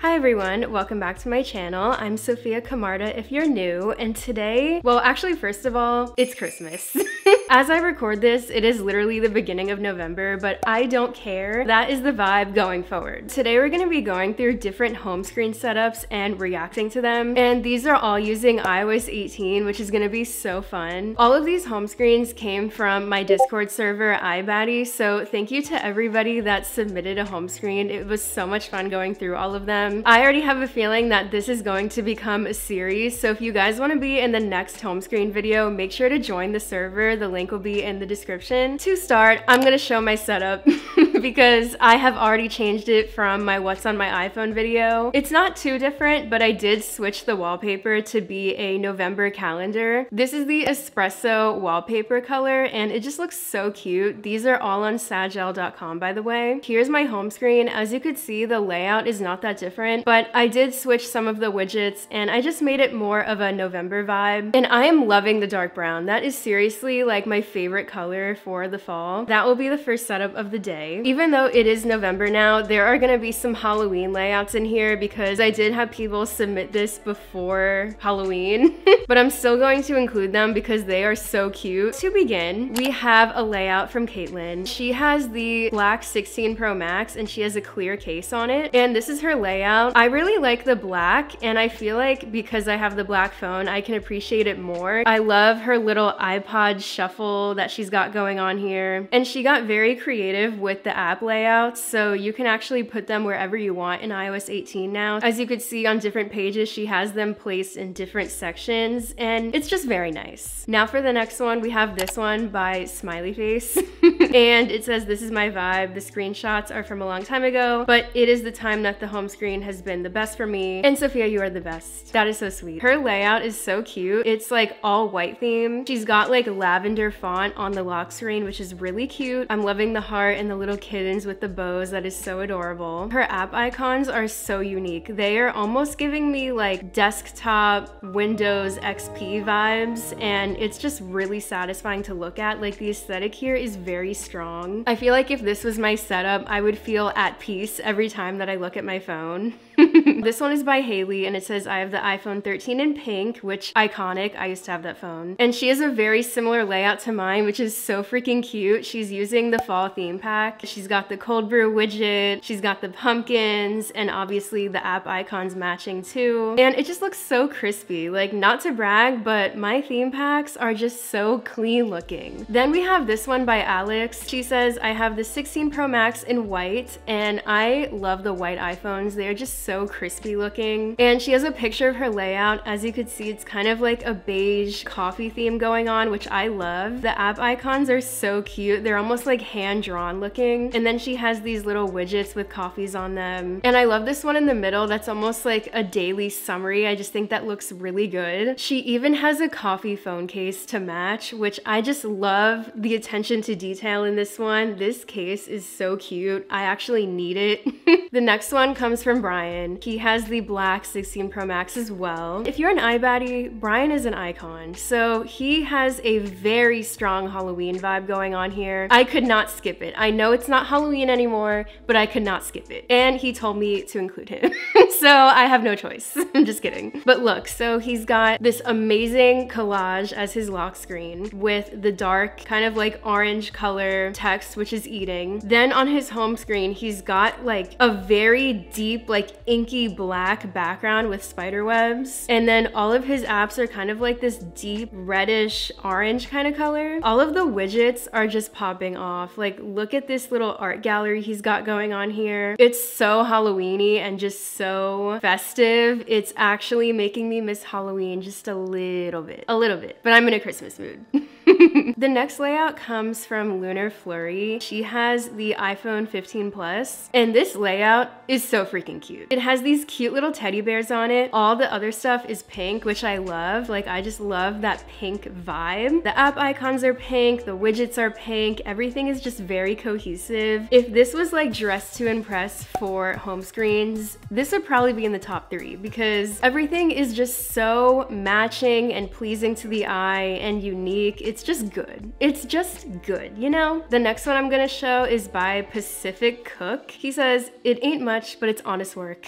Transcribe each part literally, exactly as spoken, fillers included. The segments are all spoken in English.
Hi everyone, welcome back to my channel. I'm Sophia Camarda if you're new, and today, well actually first of all, it's Christmas. As I record this, it is literally the beginning of November, but I don't care. That is the vibe going forward. Today we're gonna be going through different home screen setups and reacting to them, and these are all using i O S eighteen, which is gonna be so fun. All of these home screens came from my Discord server, iBaddy, so thank you to everybody that submitted a home screen. It was so much fun going through all of them. I already have a feeling that this is going to become a series, so if you guys want to be in the next home screen video, make sure to join the server. The link will be in the description. To start, I'm going to show my setup because I have already changed it from my what's on my iPhone video. It's not too different, but I did switch the wallpaper to be a November calendar. This is the espresso wallpaper color and it just looks so cute. These are all on sagelle dot com, by the way. Here's my home screen. As you could see, the layout is not that different, but I did switch some of the widgets and I just made it more of a November vibe. And I am loving the dark brown. That is seriously like my favorite color for the fall. That will be the first setup of the day. Even though it is November now, there are gonna be some Halloween layouts in here because I did have people submit this before Halloween, but I'm still going to include them because they are so cute. To begin, we have a layout from Caitlyn. She has the black sixteen Pro Max and she has a clear case on it. And this is her layout. I really like the black, and I feel like because I have the black phone, I can appreciate it more. I love her little iPod shuffle that she's got going on here. And she got very creative with the app layouts, so you can actually put them wherever you want in i O S eighteen now. As you could see on different pages, she has them placed in different sections, and it's just very nice. Now for the next one, we have this one by Smiley Face. And it says, "This is my vibe." The screenshots are from a long time ago, but it is the time that the home screen has been the best for me, and Sophia, you are the best. That is so sweet. Her layout is so cute. It's like all white theme. She's got like lavender font on the lock screen, which is really cute. I'm loving the heart and the little kittens with the bows. That is so adorable. Her app icons are so unique. They are almost giving me like desktop Windows X P vibes, and it's just really satisfying to look at. Like the aesthetic here is very strong. I feel like if this was my setup, I would feel at peace every time that I look at my phone. This one is by Haley, and it says, "I have the iPhone thirteen in pink," which iconic. I used to have that phone. And she has a very similar layout to mine, which is so freaking cute. She's using the fall theme pack. She's got the cold brew widget. She's got the pumpkins, and obviously the app icons matching too. And it just looks so crispy. Like, not to brag, but my theme packs are just so clean looking. Then we have this one by Alex. She says, "I have the sixteen Pro Max in white," and I love the white iPhones. They're just so crispy looking. And she has a picture of her layout. As you could see, it's kind of like a beige coffee theme going on, which I love. The app icons are so cute. They're almost like hand-drawn looking. And then she has these little widgets with coffees on them. And I love this one in the middle. That's almost like a daily summary. I just think that looks really good. She even has a coffee phone case to match, which I just love the attention to detail in this one. This case is so cute. I actually need it. The next one comes from Brian. He has the black sixteen Pro Max as well. If you're an iBaddy, Brian is an icon. So he has a very strong Halloween vibe going on here. I could not skip it. I know it's not Halloween anymore, but I could not skip it. And he told me to include him. So I have no choice. I'm just kidding. But look, so he's got this amazing collage as his lock screen with the dark kind of like orange color text, which is eating. Then on his home screen, he's got like a very deep, like inky black background with spider webs. And then all of his apps are kind of like this deep reddish orange kind of color. All of the widgets are just popping off. Like, look at this little art gallery he's got going on here. It's so Halloweeny and just so festive. It's actually making me miss Halloween just a little bit, a little bit, but I'm in a Christmas mood. The next layout comes from Lunar Flurry. She has the iPhone fifteen Plus, and this layout is so freaking cute. It has these cute little teddy bears on it. All the other stuff is pink, which I love. Like, I just love that pink vibe. The app icons are pink, the widgets are pink, everything is just very cohesive. If this was like Dress to Impress for home screens, this would probably be in the top three because everything is just so matching and pleasing to the eye and unique. It's just good. good. It's just good, you know? The next one I'm gonna show is by Pacific Cook. He says, "It ain't much, but it's honest work."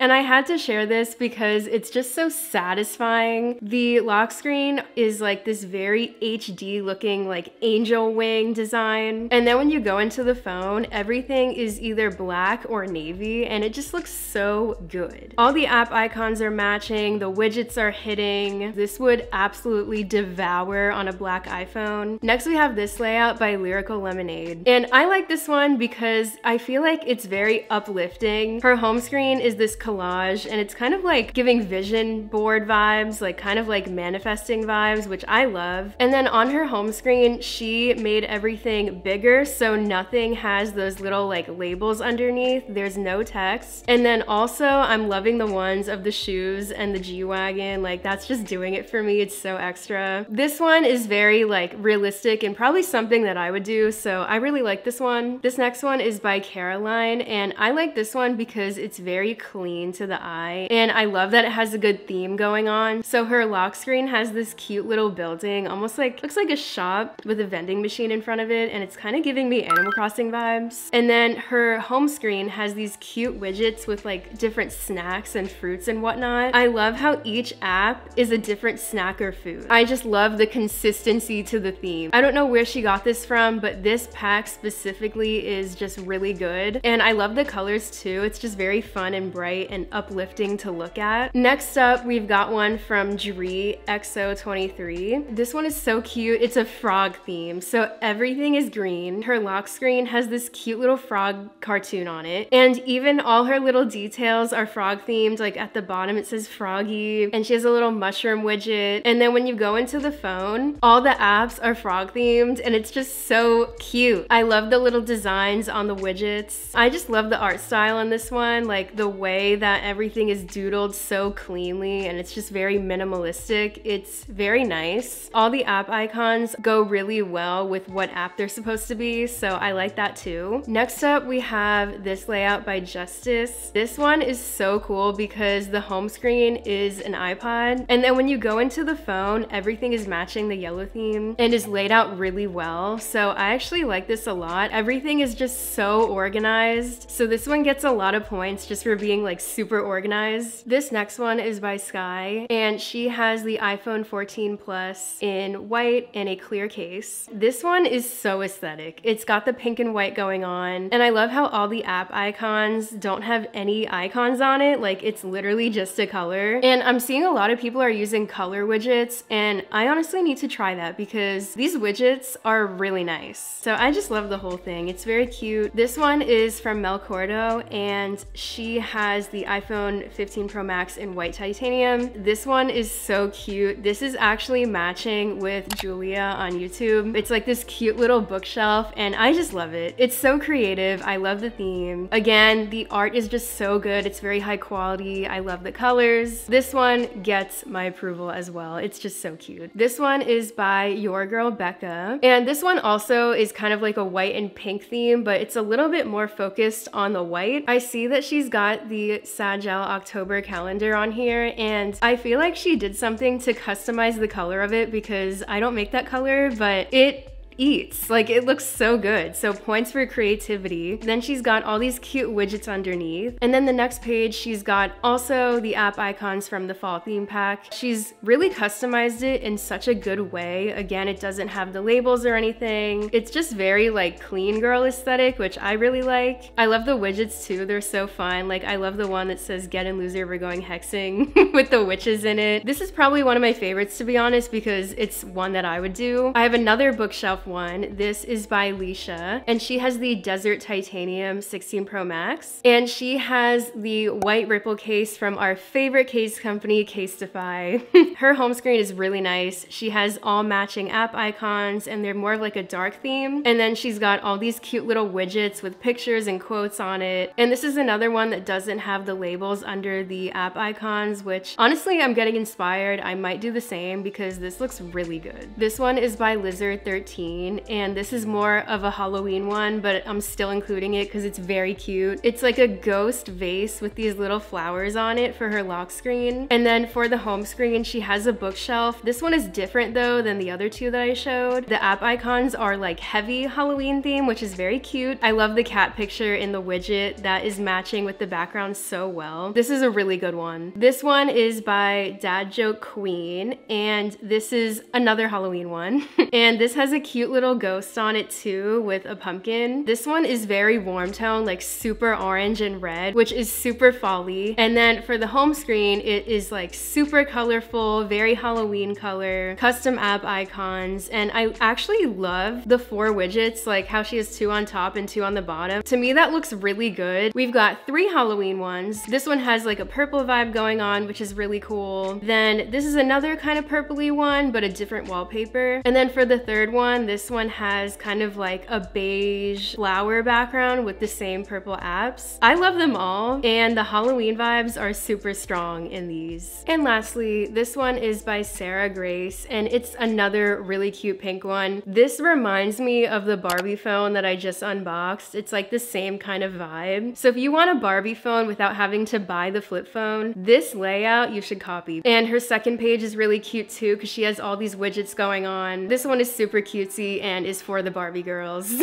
And I had to share this because it's just so satisfying. The lock screen is like this very H D looking like angel wing design. And then when you go into the phone, everything is either black or navy and it just looks so good. All the app icons are matching, the widgets are hitting. This would absolutely devour on a black iPhone. Next we have this layout by Lyrical Lemonade. And I like this one because I feel like it's very uplifting. Her home screen is this This collage and it's kind of like giving vision board vibes, like kind of like manifesting vibes, which I love. And then on her home screen, she made everything bigger so nothing has those little like labels underneath. There's no text. And then also I'm loving the ones of the shoes and the G-Wagon. Like that's just doing it for me. It's so extra. This one is very like realistic and probably something that I would do. So I really like this one. This next one is by Caroline and I like this one because it's very clear. Clean to the eye, and I love that it has a good theme going on. So her lock screen has this cute little building, almost like looks like a shop with a vending machine in front of it, and it's kind of giving me Animal Crossing vibes. And then her home screen has these cute widgets with like different snacks and fruits and whatnot. I love how each app is a different snack or food. I just love the consistency to the theme. I don't know where she got this from, but this pack specifically is just really good, and I love the colors too. It's just very fun and bright and uplifting to look at. Next up, we've got one from Juri E X O twenty-three. This one is so cute. It's a frog theme, so everything is green. Her lock screen has this cute little frog cartoon on it, and even all her little details are frog themed. Like at the bottom, it says Froggy, and she has a little mushroom widget. And then when you go into the phone, all the apps are frog themed, and it's just so cute. I love the little designs on the widgets. I just love the art style on this one, like the way that everything is doodled so cleanly and it's just very minimalistic. It's very nice. All the app icons go really well with what app they're supposed to be, so I like that too. Next up, we have this layout by Justice. This one is so cool because the home screen is an iPod, and then when you go into the phone, everything is matching the yellow theme and is laid out really well, so I actually like this a lot. Everything is just so organized, so this one gets a lot of points just for being like super organized. This next one is by Sky, and she has the iPhone fourteen Plus in white in a clear case. This one is so aesthetic. It's got the pink and white going on, and I love how all the app icons don't have any icons on it. Like it's literally just a color, and I'm seeing a lot of people are using color widgets, and I honestly need to try that because these widgets are really nice. So I just love the whole thing. It's very cute. This one is from Mel Cordo, and she has the iPhone fifteen Pro Max in white titanium. This one is so cute. This is actually matching with Julia on YouTube. It's like this cute little bookshelf, and I just love it. It's so creative. I love the theme. Again, the art is just so good. It's very high quality. I love the colors. This one gets my approval as well. It's just so cute. This one is by your girl Becca, and this one also is kind of like a white and pink theme, but it's a little bit more focused on the white. I see that she's got the Sagelle October calendar on here, and I feel like she did something to customize the color of it because I don't make that color, but it eats. Like it looks so good. So points for creativity. Then she's got all these cute widgets underneath. And then the next page, she's got also the app icons from the fall theme pack. She's really customized it in such a good way. Again, it doesn't have the labels or anything. It's just very like clean girl aesthetic, which I really like. I love the widgets too. They're so fun. Like I love the one that says "Get in, loser, we're going hexing" with the witches in it. This is probably one of my favorites, to be honest, because it's one that I would do. I have another bookshelf one. This is by Alicia, and she has the Desert Titanium sixteen Pro Max, and she has the white ripple case from our favorite case company, Casetify. Her home screen is really nice. She has all matching app icons, and they're more of like a dark theme, and then she's got all these cute little widgets with pictures and quotes on it. And this is another one that doesn't have the labels under the app icons, which honestly, I'm getting inspired. I might do the same because this looks really good. This one is by Lizard thirteen. iOS eighteen, and this is more of a Halloween one, but I'm still including it because it's very cute. It's like a ghost vase with these little flowers on it for her lock screen. And then for the home screen, she has a bookshelf. This one is different though than the other two that I showed. The app icons are like heavy Halloween theme, which is very cute. I love the cat picture in the widget. That is matching with the background so well. This is a really good one. This one is by Dad Joke Queen, and this is another Halloween one. And this has a cute little ghost on it too with a pumpkin. This one is very warm tone, like super orange and red, which is super fall-y. And then for the home screen, it is like super colorful, very Halloween color, custom app icons. And I actually love the four widgets, like how she has two on top and two on the bottom. To me, that looks really good. We've got three Halloween ones. This one has like a purple vibe going on, which is really cool. Then this is another kind of purpley one, but a different wallpaper. And then for the third one, this one has kind of like a beige flower background with the same purple apps. I love them all, and the Halloween vibes are super strong in these. And lastly, this one is by Sarah Grace, and it's another really cute pink one. This reminds me of the Barbie phone that I just unboxed. It's like the same kind of vibe. So if you want a Barbie phone without having to buy the flip phone, this layout you should copy. And her second page is really cute too, because she has all these widgets going on. This one is super cutesy and is for the Barbie girls.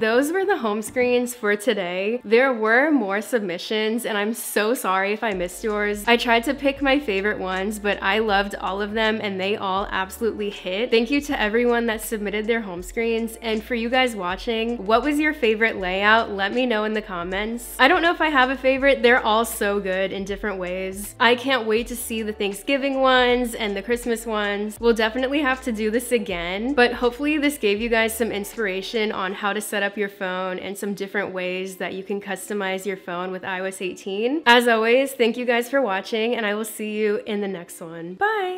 Those were the home screens for today. There were more submissions, and I'm so sorry if I missed yours. I tried to pick my favorite ones, but I loved all of them and they all absolutely hit. Thank you to everyone that submitted their home screens. And for you guys watching, what was your favorite layout? Let me know in the comments. I don't know if I have a favorite. They're all so good in different ways. I can't wait to see the Thanksgiving ones and the Christmas ones. We'll definitely have to do this again, but hopefully this gave you guys some inspiration on how to set up your phone and some different ways that you can customize your phone with iOS eighteen. As always, thank you guys for watching, and I will see you in the next one. Bye!